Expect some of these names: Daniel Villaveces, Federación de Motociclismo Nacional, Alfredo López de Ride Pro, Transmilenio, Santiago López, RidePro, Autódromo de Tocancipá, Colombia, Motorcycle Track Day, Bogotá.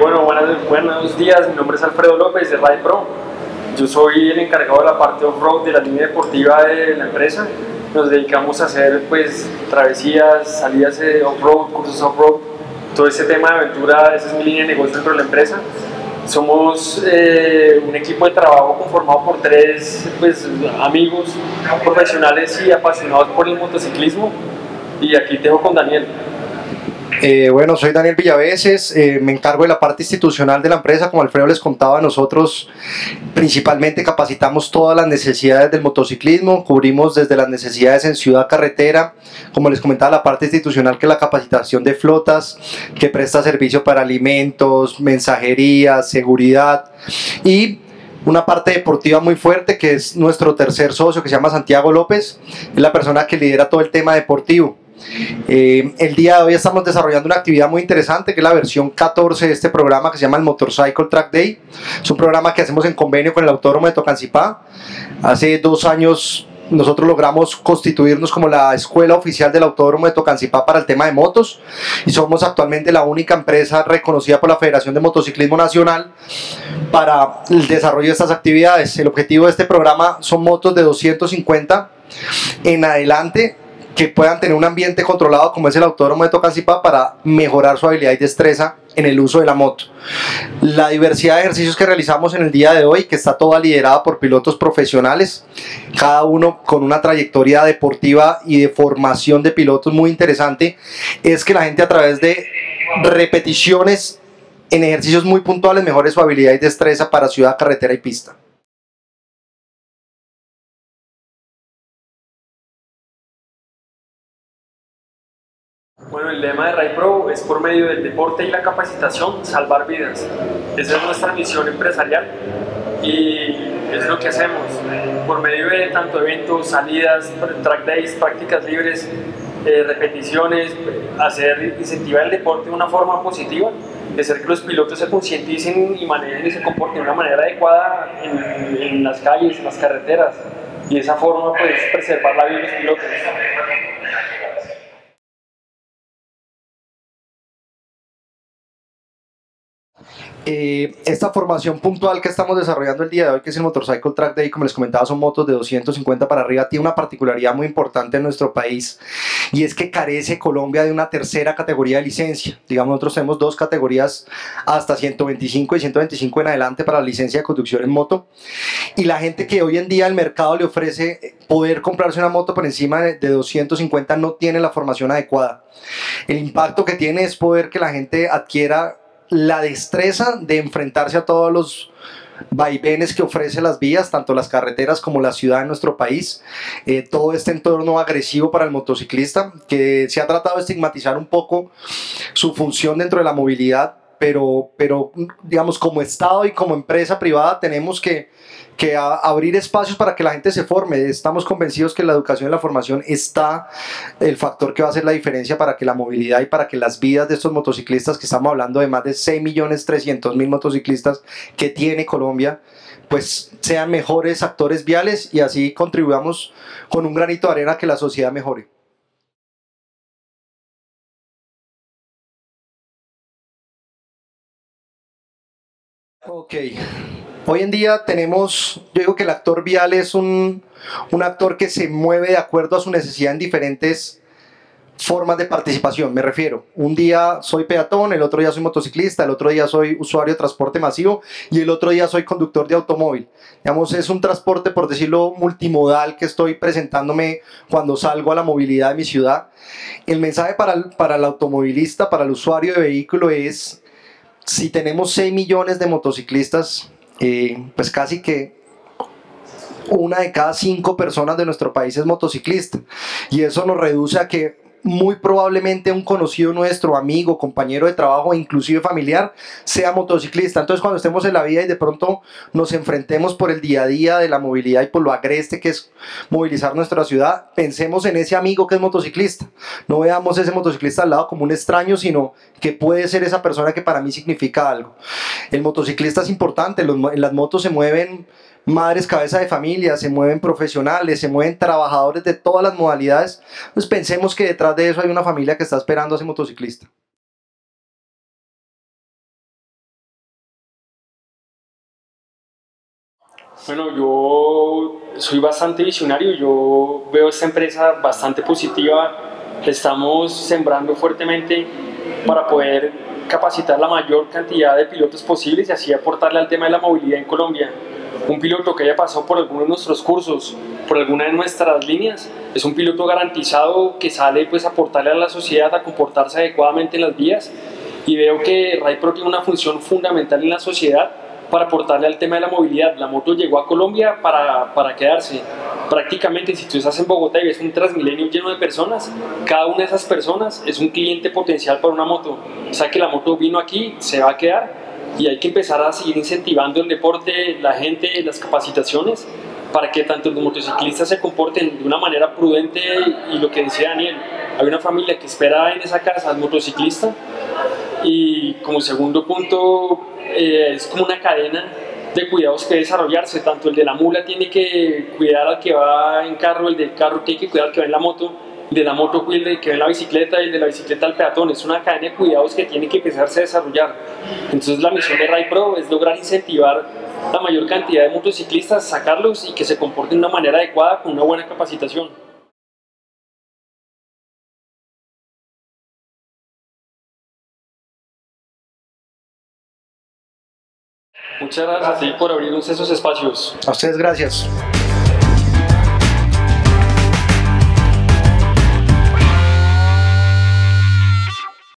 Bueno, buenos días, mi nombre es Alfredo López de Ride Pro. Yo soy el encargado de la parte off-road de la línea deportiva de la empresa. Nos dedicamos a hacer pues travesías, salidas off-road, cursos off-road, todo ese tema de aventura. Esa es mi línea de negocio dentro de la empresa. Somos un equipo de trabajo conformado por tres amigos profesionales y apasionados por el motociclismo. Y aquí te dejo con Daniel. Bueno, soy Daniel Villaveces, me encargo de la parte institucional de la empresa. Como Alfredo les contaba, nosotros principalmente capacitamos todas las necesidades del motociclismo, cubrimos desde las necesidades en ciudad, carretera, como les comentaba, la parte institucional, que es la capacitación de flotas, que presta servicio para alimentos, mensajería, seguridad, y una parte deportiva muy fuerte, que es nuestro tercer socio, que se llama Santiago López. Es la persona que lidera todo el tema deportivo. El día de hoy estamos desarrollando una actividad muy interesante, que es la versión 14 de este programa, que se llama el Motorcycle Track Day. Es un programa que hacemos en convenio con el Autódromo de Tocancipá. Hace 2 años nosotros logramos constituirnos como la escuela oficial del Autódromo de Tocancipá para el tema de motos, y somos actualmente la única empresa reconocida por la Federación de Motociclismo Nacional para el desarrollo de estas actividades. El objetivo de este programa son motos de 250 en adelante, que puedan tener un ambiente controlado como es el Autódromo de Tocancipá, para mejorar su habilidad y destreza en el uso de la moto. La diversidad de ejercicios que realizamos en el día de hoy, que está toda liderada por pilotos profesionales, cada uno con una trayectoria deportiva y de formación de pilotos muy interesante, es que la gente, a través de repeticiones en ejercicios muy puntuales, mejore su habilidad y destreza para ciudad, carretera y pista. Bueno, el lema de RidePro es: por medio del deporte y la capacitación, salvar vidas. Esa es nuestra misión empresarial y es lo que hacemos. Por medio de tanto eventos, salidas, track days, prácticas libres, repeticiones, incentivar el deporte de una forma positiva, de hacer que los pilotos se concienticen y manejen y se comporten de una manera adecuada en las calles, en las carreteras, y de esa forma pues preservar la vida de los pilotos. Esta formación puntual que estamos desarrollando el día de hoy, que es el Motorcycle Track Day, como les comentaba, son motos de 250 para arriba. Tiene una particularidad muy importante en nuestro país, y es que carece Colombia de una tercera categoría de licencia. Digamos, nosotros tenemos 2 categorías hasta 125 y 125 en adelante para la licencia de conducción en moto, y la gente que hoy en día el mercado le ofrece poder comprarse una moto por encima de 250 no tiene la formación adecuada. El impacto que tiene es poder que la gente adquiera la destreza de enfrentarse a todos los vaivenes que ofrecen las vías, tanto las carreteras como la ciudad en nuestro país. Todo este entorno agresivo para el motociclista, que se ha tratado de estigmatizar un poco su función dentro de la movilidad, pero digamos, como Estado y como empresa privada tenemos que abrir espacios para que la gente se forme. Estamos convencidos que la educación y la formación está el factor que va a hacer la diferencia para que la movilidad y para que las vidas de estos motociclistas, que estamos hablando de más de 6.300.000 motociclistas que tiene Colombia, pues sean mejores actores viales, y así contribuyamos con un granito de arena a que la sociedad mejore. Ok, hoy en día tenemos, yo digo que el actor vial es un actor que se mueve de acuerdo a su necesidad en diferentes formas de participación. Me refiero, un día soy peatón, el otro día soy motociclista, el otro día soy usuario de transporte masivo y el otro día soy conductor de automóvil. Digamos, es un transporte, por decirlo, multimodal, que estoy presentándome cuando salgo a la movilidad de mi ciudad. El mensaje para el automovilista, para el usuario de vehículo es: si tenemos 6 millones de motociclistas, pues casi que una de cada 5 personas de nuestro país es motociclista, y eso nos reduce a que muy probablemente un conocido nuestro, amigo, compañero de trabajo, inclusive familiar, sea motociclista. Entonces, cuando estemos en la vida y de pronto nos enfrentemos por el día a día de la movilidad y por lo agreste que es movilizar nuestra ciudad, pensemos en ese amigo que es motociclista. No veamos ese motociclista al lado como un extraño, sino que puede ser esa persona que para mí significa algo. El motociclista es importante. Las motos se mueven madres, cabeza de familia, se mueven profesionales, se mueven trabajadores de todas las modalidades. Pues pensemos que detrás de eso hay una familia que está esperando a ese motociclista. Bueno, yo soy bastante visionario, yo veo esta empresa bastante positiva, estamos sembrando fuertemente para poder capacitar la mayor cantidad de pilotos posibles y así aportarle al tema de la movilidad en Colombia. Un piloto que haya pasado por alguno de nuestros cursos, por alguna de nuestras líneas, es un piloto garantizado que sale pues a aportarle a la sociedad, a comportarse adecuadamente en las vías, y veo que RidePro tiene una función fundamental en la sociedad para aportarle al tema de la movilidad. La moto llegó a Colombia para quedarse. Prácticamente, si tú estás en Bogotá y ves un Transmilenio lleno de personas, cada una de esas personas es un cliente potencial para una moto. O sea que la moto vino aquí, se va a quedar, y hay que empezar a seguir incentivando el deporte, la gente, las capacitaciones, para que tanto los motociclistas se comporten de una manera prudente. Y lo que decía Daniel, hay una familia que espera en esa casa al motociclista. Y como segundo punto, es como una cadena de cuidados que desarrollarse, tanto el de la mula tiene que cuidar al que va en carro, el del carro tiene que cuidar al que va en la moto, de la moto cuida el que va en la bicicleta, el de la bicicleta al peatón. Es una cadena de cuidados que tiene que empezarse a desarrollar. Entonces la misión de RidePro es lograr incentivar la mayor cantidad de motociclistas, sacarlos y que se comporten de una manera adecuada con una buena capacitación. Muchas gracias a ti por abrirnos esos espacios. A ustedes, gracias.